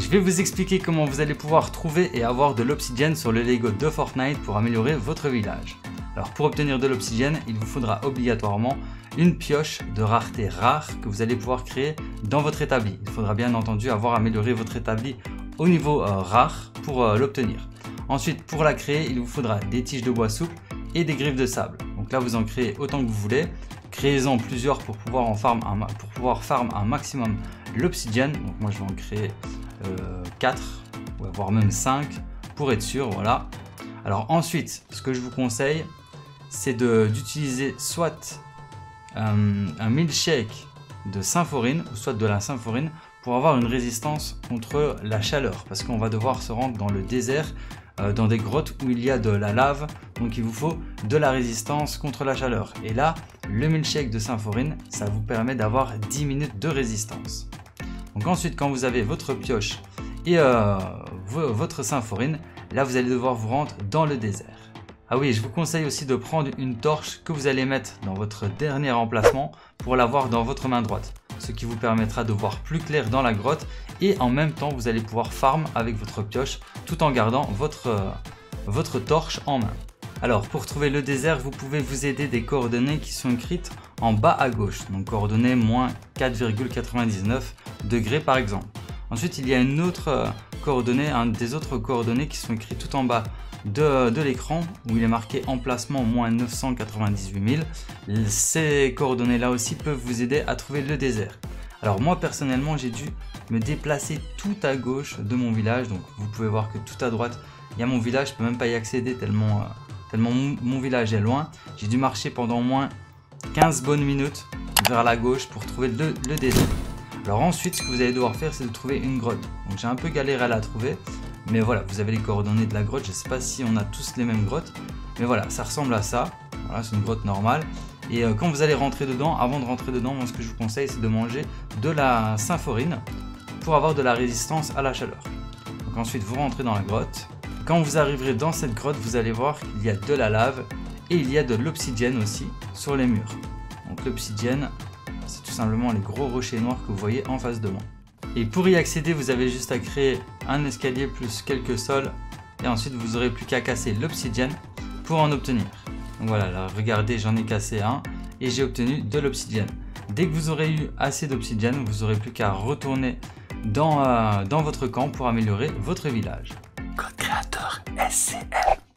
Je vais vous expliquer comment vous allez pouvoir trouver et avoir de l'obsidienne sur le Lego de Fortnite pour améliorer votre village. Alors pour obtenir de l'obsidienne, il vous faudra obligatoirement une pioche de rareté rare que vous allez pouvoir créer dans votre établi. Il faudra bien entendu avoir amélioré votre établi au niveau rare pour l'obtenir. Ensuite, pour la créer, il vous faudra des tiges de bois souple et des griffes de sable. Donc là, vous en créez autant que vous voulez. Créez-en plusieurs pour pouvoir farm un maximum l'obsidienne. Donc moi, je vais en créer 4, voire même 5 pour être sûr, voilà. Alors ensuite, ce que je vous conseille, c'est d'utiliser soit un milkshake de symphorine ou soit de la symphorine pour avoir une résistance contre la chaleur, parce qu'on va devoir se rendre dans le désert, dans des grottes où il y a de la lave, donc il vous faut de la résistance contre la chaleur. Et là, le milkshake de symphorine, ça vous permet d'avoir 10 minutes de résistance. Donc ensuite, quand vous avez votre pioche et votre symphorine, là vous allez devoir vous rendre dans le désert. Ah oui, je vous conseille aussi de prendre une torche que vous allez mettre dans votre dernier emplacement pour l'avoir dans votre main droite, ce qui vous permettra de voir plus clair dans la grotte, et en même temps vous allez pouvoir farm avec votre pioche tout en gardant votre torche en main. Alors pour trouver le désert, vous pouvez vous aider des coordonnées qui sont écrites en bas à gauche, donc coordonnées -4,99 degrés par exemple. Ensuite il y a une autre coordonnée, des autres coordonnées qui sont écrites tout en bas de l'écran où il est marqué emplacement -998 000. Ces coordonnées là aussi peuvent vous aider à trouver le désert. Alors moi personnellement j'ai dû me déplacer tout à gauche de mon village, donc vous pouvez voir que tout à droite il y a mon village, je peux même pas y accéder tellement mon village est loin. J'ai dû marcher pendant au moins 15 bonnes minutes vers la gauche pour trouver le désert. Alors ensuite ce que vous allez devoir faire, c'est de trouver une grotte. Donc j'ai un peu galéré à la trouver, mais voilà, vous avez les coordonnées de la grotte. Je ne sais pas si on a tous les mêmes grottes, mais voilà, ça ressemble à ça. Voilà, c'est une grotte normale. Et quand vous allez rentrer dedans, avant de rentrer dedans, moi ce que je vous conseille, c'est de manger de la symphorine pour avoir de la résistance à la chaleur. Donc ensuite vous rentrez dans la grotte. Quand vous arriverez dans cette grotte, vous allez voir qu'il y a de la lave et il y a de l'obsidienne aussi sur les murs. Donc l'obsidienne, c'est tout simplement les gros rochers noirs que vous voyez en face de moi. Et pour y accéder, vous avez juste à créer un escalier plus quelques sols, et ensuite vous aurez plus qu'à casser l'obsidienne pour en obtenir. Donc voilà, là, regardez, j'en ai cassé un et j'ai obtenu de l'obsidienne. Dès que vous aurez eu assez d'obsidienne, vous aurez plus qu'à retourner dans votre camp pour améliorer votre village. Code créateur SCR.